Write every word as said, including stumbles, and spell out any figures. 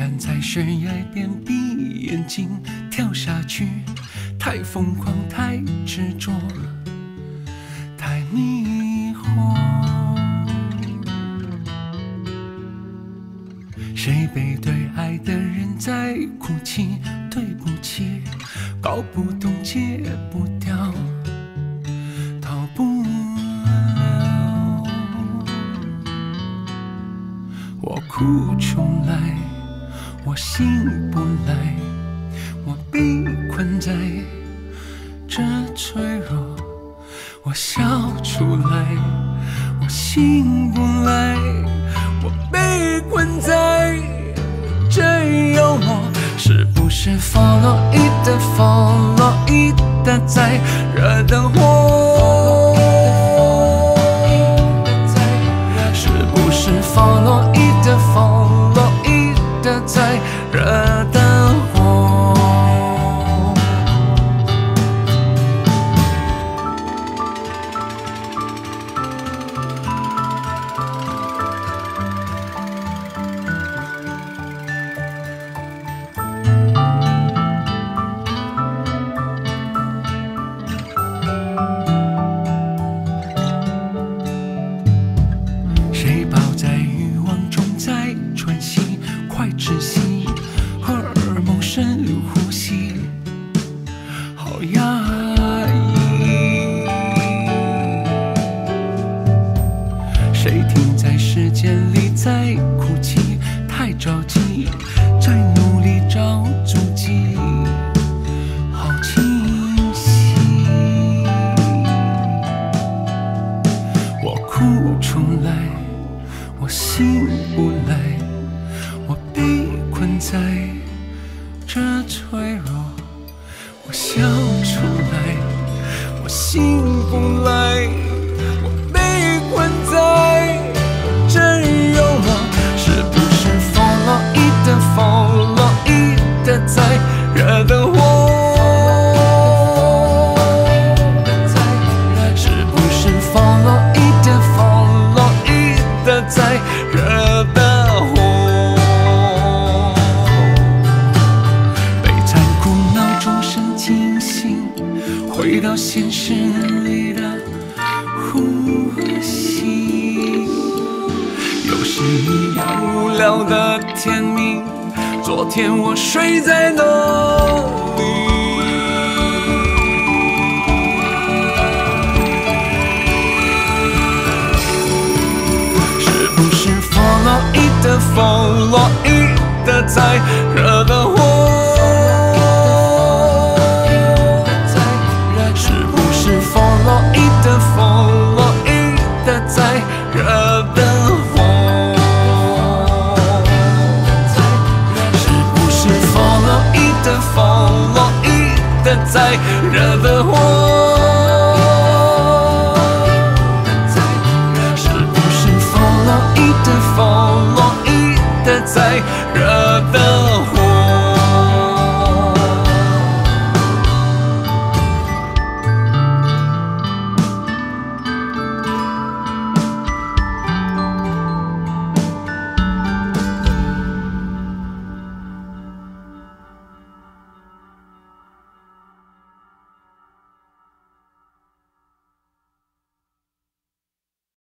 站在悬崖边，闭眼睛跳下去，太疯狂，太执着了，太迷惑。谁被对爱的人在哭泣？对不起，搞不懂，戒不掉，逃不了。我哭出来。 我醒不来，我被困在这脆弱。我笑出来，我醒不来，我被困在这幽默。是不是佛洛伊德，佛洛伊德在惹的祸？是不是佛洛伊德，佛洛伊德？ 在惹的祸。谁抱在欲望中在喘息？ 快窒息，荷尔蒙深入呼吸，好压抑。谁停在时间里在哭泣？太着急，在努力找足迹，好清晰。我哭出来，我醒不来。 我被困在这脆弱，我笑出来，我醒不来，我被困在这幽默。是不是佛洛伊德，佛洛伊德在惹的祸？是不是佛洛伊德，佛洛伊德在惹的祸？ 回到现实里的呼吸，又是一样无聊的甜蜜。昨天我睡在哪里？是不是佛洛伊德，佛洛伊德在惹的祸？ 在惹的祸，是不是佛洛伊德，佛洛伊德在惹的祸？